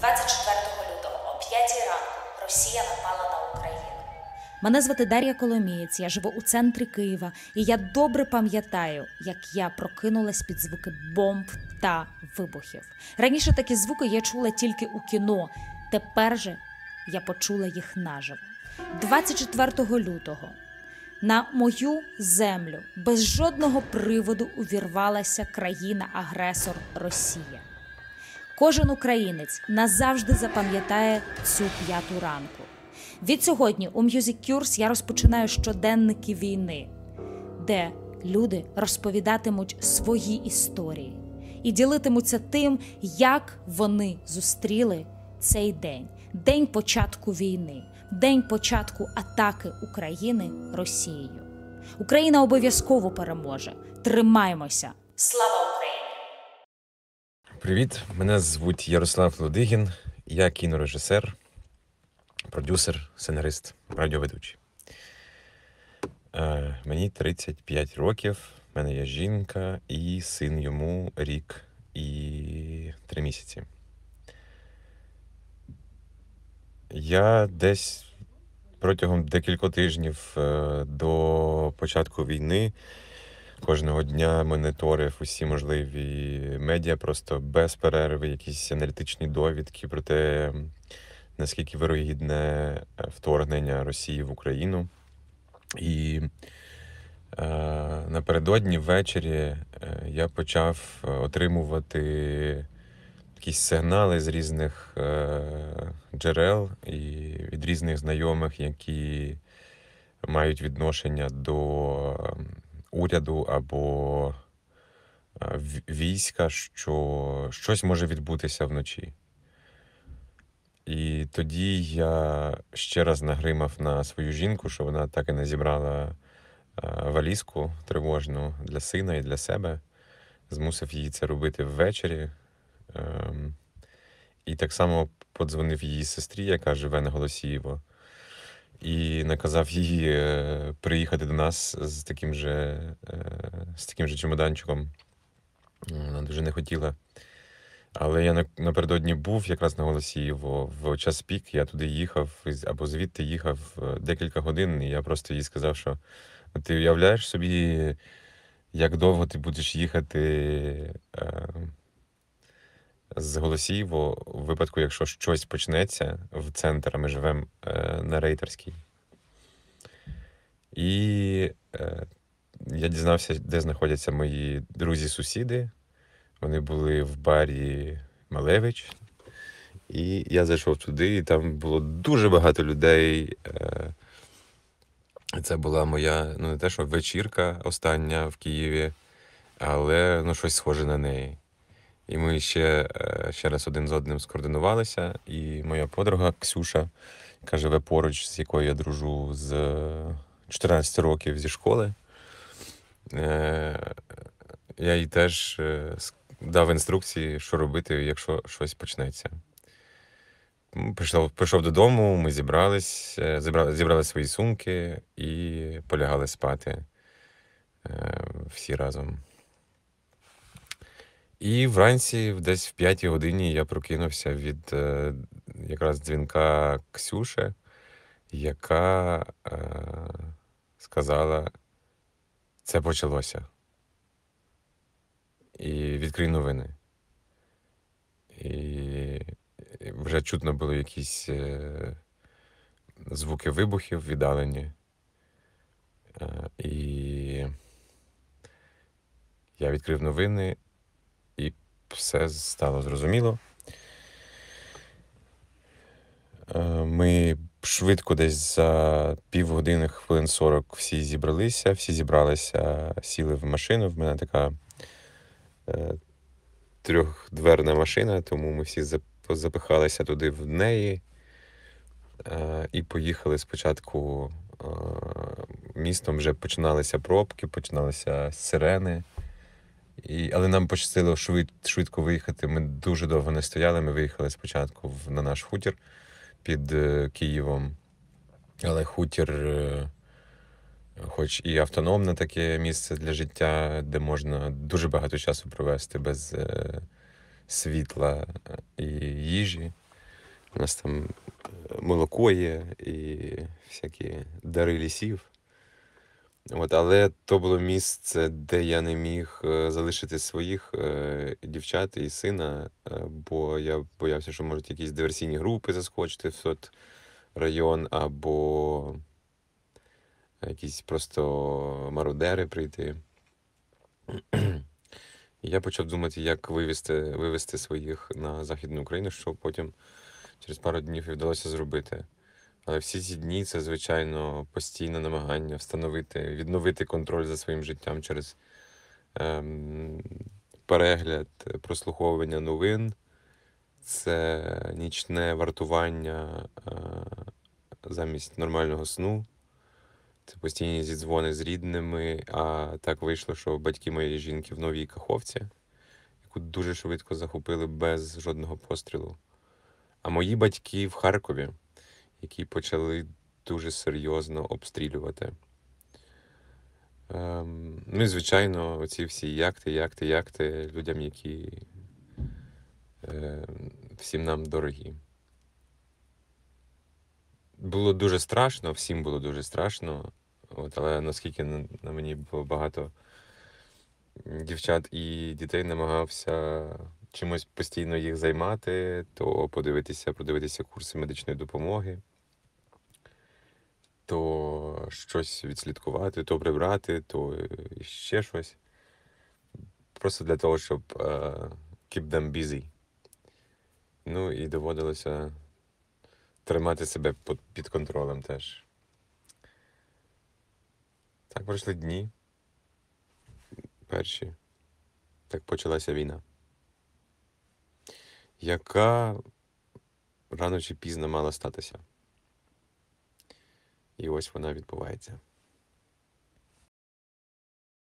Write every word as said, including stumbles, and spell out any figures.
двадцять четвертого лютого о п'ятій ранку Росія напала на Україну. Мене звати Дар'я Коломієць, я живу у центрі Києва, і я добре пам'ятаю, як я прокинулась під звуки бомб та вибухів. Раніше такі звуки я чула тільки у кіно, тепер же я почула їх наживо. двадцять четвертого лютого на мою землю без жодного приводу увірвалася країна-агресор Росія. Кожен українець назавжди запам'ятає цю п'яту ранку. Від сьогодні у MusiCures я розпочинаю щоденники війни, де люди розповідатимуть свої історії і ділитимуться тим, як вони зустріли цей день. День початку війни, день початку атаки України Росією. Україна обов'язково переможе. Тримаймося! Слава Україні! Привіт, мене звуть Ярослав Лодигін, я кінорежисер, продюсер, сценарист, радіоведучий. Е, мені тридцять п'ять років, в мене є жінка і син йому рік і три місяці. Я десь протягом декількох тижнів до початку війни кожного дня моніторив усі можливі медіа, просто без перерви, якісь аналітичні довідки про те, наскільки вирогідне вторгнення Росії в Україну. І е, напередодні ввечері я почав отримувати якісь сигнали з різних е, джерел і від різних знайомих, які мають відношення до уряду або війська, що щось може відбутися вночі. І тоді я ще раз нагримав на свою жінку, що вона так і не зібрала валізку тривожну для сина і для себе. Змусив її це робити ввечері. І так само подзвонив її сестрі, яка живе на Голосієво, і наказав їй приїхати до нас з таким же, з таким же чемоданчиком. Вона дуже не хотіла. Але я напередодні був якраз на Голосієво в час пік, я туди їхав, або звідти їхав декілька годин, і я просто їй сказав, що ти уявляєш собі, як довго ти будеш їхати з Голосієво у випадку, якщо щось почнеться в центр, а ми живемо на Рейтерській. І я дізнався, де знаходяться мої друзі-сусіди. Вони були в барі «Малевич», і я зайшов туди, і там було дуже багато людей. Це була моя, ну не те, що вечірка остання в Києві, але ну, щось схоже на неї. І ми ще, ще раз один з одним скоординувалися, і моя подруга Ксюша, яка живе поруч, з якою я дружу з чотирнадцяти років зі школи, я їй теж дав інструкції, що робити, якщо щось почнеться. Прийшов, прийшов додому, ми зібрались, зібрали, зібрали свої сумки і полягали спати всі разом. І вранці, десь в п'ятій годині, я прокинувся від якраз дзвінка Ксюші, яка сказала, це почалося. І відкрий новини. І вже чутно було якісь звуки вибухів віддалені. І я відкрив новини, і все стало зрозуміло. Ми швидко десь за півгодини, хвилин сорок всі зібралися, всі зібралися, сіли в машину. В мене така трьохдверна машина, тому ми всі запихалися туди в неї і поїхали спочатку містом, вже починалися пробки, починалися сирени. І, але нам пощастило швид, швидко виїхати, ми дуже довго не стояли, ми виїхали спочатку на наш хутір під Києвом, але хутір, хоч і автономне таке місце для життя, де можна дуже багато часу провести без світла і їжі, У нас там молоко є і всякі дари лісів. От, але то було місце, де я не міг залишити своїх дівчат і сина, бо я боявся, що можуть якісь диверсійні групи заскочити в тот район, або якісь просто мародери прийти. Я почав думати, як вивезти, вивезти своїх на Західну Україну, що потім через пару днів і вдалося зробити. Але всі ці дні — це, звичайно, постійне намагання встановити, відновити контроль за своїм життям через ем, перегляд, прослуховування новин. Це нічне вартування е, замість нормального сну. Це постійні зідзвони з рідними. А так вийшло, що батьки моєї жінки в Новій Каховці, яку дуже швидко захопили без жодного пострілу. А мої батьки в Харкові, які почали дуже серйозно обстрілювати. Ем, ну і, звичайно, оці всі якти, якти, якти людям, які е, всім нам дорогі. Було дуже страшно, всім було дуже страшно, от, але наскільки на, на мені було багато дівчат і дітей, намагався чимось постійно їх займати, то подивитися, подивитися курси медичної допомоги, то щось відслідкувати, то прибрати, то ще щось. Просто для того, щоб uh, keep them busy. Ну і доводилося тримати себе під контролем теж. Так пройшли дні перші. Так почалася війна, яка рано чи пізно мала статися. І ось вона відбувається.